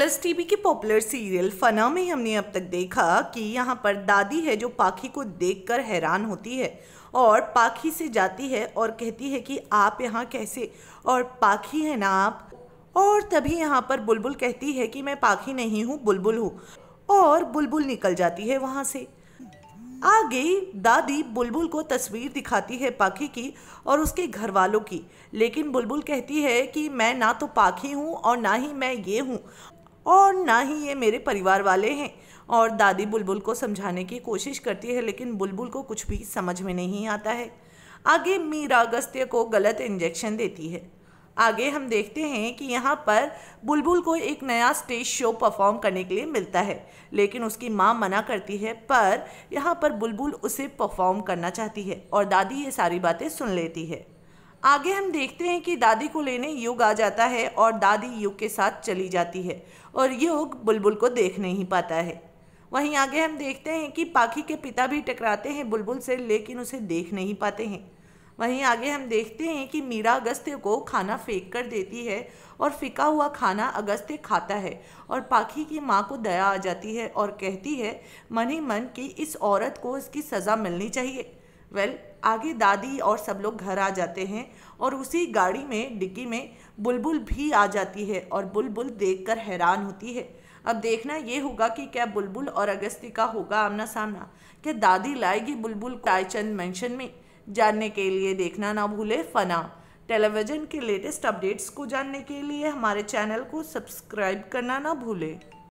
Plus TV के popular serial Fanaa में हमने अब तक देखा कि यहाँ पर दादी है जो पाखी को देखकर हैरान होती है और पाखी से जाती है और कहती है कि आप यहाँ कैसे, और पाखी है ना आप। और तभी यहाँ पर बुलबुल कहती है कि मैं पाखी नहीं हूँ, बुलबुल हूँ, और बुलबुल निकल जाती है वहाँ से। आगे दादी बुलबुल को तस्वीर दिखाती है पाखी की और उसके घर वालों की, लेकिन बुलबुल कहती है कि मैं ना तो पाखी हूँ और ना ही मैं ये हूँ और ना ही ये मेरे परिवार वाले हैं। और दादी बुलबुल को समझाने की कोशिश करती है लेकिन बुलबुल को कुछ भी समझ में नहीं आता है। आगे मीरा अगस्त्य को गलत इंजेक्शन देती है। आगे हम देखते हैं कि यहाँ पर बुलबुल को एक नया स्टेज शो परफॉर्म करने के लिए मिलता है, लेकिन उसकी माँ मना करती है, पर यहाँ पर बुलबुल उसे परफॉर्म करना चाहती है और दादी ये सारी बातें सुन लेती है। आगे हम देखते हैं कि दादी को लेने युग आ जाता है और दादी युग के साथ चली जाती है और युग बुलबुल को देख नहीं पाता है। वहीं आगे हम देखते हैं कि पाखी के पिता भी टकराते हैं बुलबुल से, लेकिन उसे देख नहीं पाते हैं। वहीं आगे हम देखते हैं कि मीरा अगस्त्य को खाना फेंक कर देती है और फिका हुआ खाना अगस्त्य खाता है और पाखी की माँ को दया आ जाती है और कहती है मन ही मन कि इस औरत को इसकी सज़ा मिलनी चाहिए। आगे दादी और सब लोग घर आ जाते हैं और उसी गाड़ी में डिक्की में बुलबुल भी आ जाती है और बुलबुल देखकर हैरान होती है। अब देखना ये होगा कि क्या बुलबुल और अगस्त्य का होगा आमना सामना, क्या दादी लाएगी बुलबुल को रायचंद मेंशन में। जानने के लिए देखना ना भूले फना। टेलीविज़न के लेटेस्ट अपडेट्स को जानने के लिए हमारे चैनल को सब्सक्राइब करना ना भूले।